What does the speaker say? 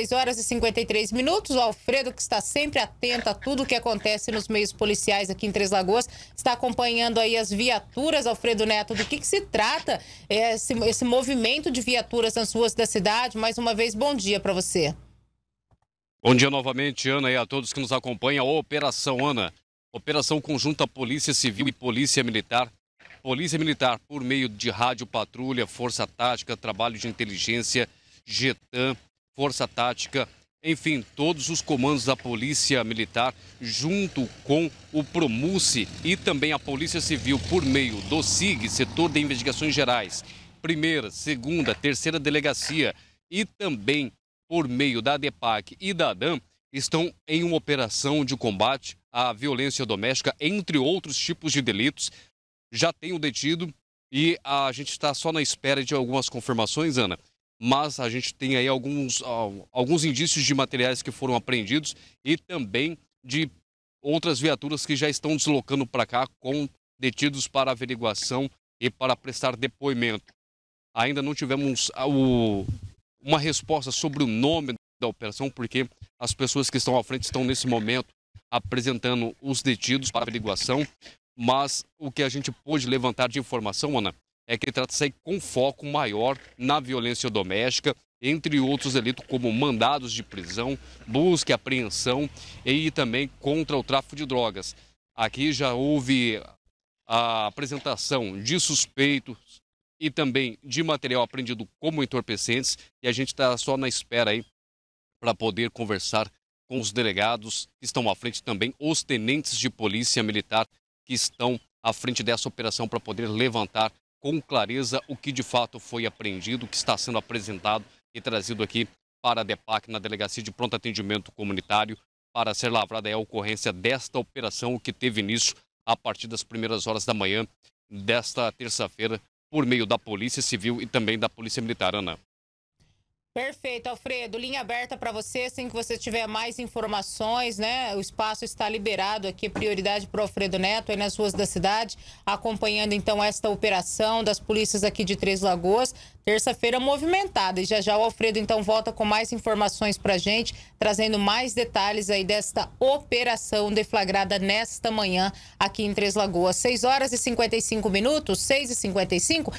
6h53, o Alfredo, que está sempre atento a tudo o que acontece nos meios policiais aqui em Três Lagoas, está acompanhando aí as viaturas. Alfredo Neto, do que se trata esse movimento de viaturas nas ruas da cidade? Mais uma vez, bom dia para você. Bom dia novamente, Ana, e a todos que nos acompanham. Operação Ana, operação conjunta Polícia Civil e Polícia Militar. Polícia Militar, por meio de rádio, patrulha, força tática, trabalho de inteligência, GETAM, força tática, enfim, todos os comandos da Polícia Militar, junto com o Promusc e também a Polícia Civil, por meio do Sig, Setor de Investigações Gerais, Primeira, Segunda, Terceira Delegacia e também por meio da DEPAC e da ADAM, estão em uma operação de combate à violência doméstica, entre outros tipos de delitos. Já tem o detido e a gente está só na espera de algumas confirmações, Ana. Mas a gente tem aí alguns indícios de materiais que foram apreendidos e também de outras viaturas que já estão deslocando para cá com detidos para averiguação e para prestar depoimento. Ainda não tivemos uma resposta sobre o nome da operação, porque as pessoas que estão à frente estão nesse momento apresentando os detidos para averiguação, mas o que a gente pôde levantar de informação, Ana, é que trata-se com foco maior na violência doméstica, entre outros delitos como mandados de prisão, busca e apreensão e também contra o tráfico de drogas. Aqui já houve a apresentação de suspeitos e também de material apreendido como entorpecentes, e a gente está só na espera aí para poder conversar com os delegados que estão à frente, também os tenentes de polícia militar que estão à frente dessa operação, para poder levantar com clareza o que de fato foi apreendido, o que está sendo apresentado e trazido aqui para a DEPAC, na Delegacia de Pronto Atendimento Comunitário, para ser lavrada a ocorrência desta operação, que teve início a partir das primeiras horas da manhã desta terça-feira, por meio da Polícia Civil e também da Polícia Militar, Ana. Perfeito, Alfredo. Linha aberta para você, assim que você tiver mais informações, né? O espaço está liberado aqui, prioridade para o Alfredo Neto, aí nas ruas da cidade, acompanhando então esta operação das polícias aqui de Três Lagoas. Terça-feira movimentada, e já já o Alfredo então volta com mais informações para a gente, trazendo mais detalhes aí desta operação deflagrada nesta manhã aqui em Três Lagoas. 6h55, 6h55.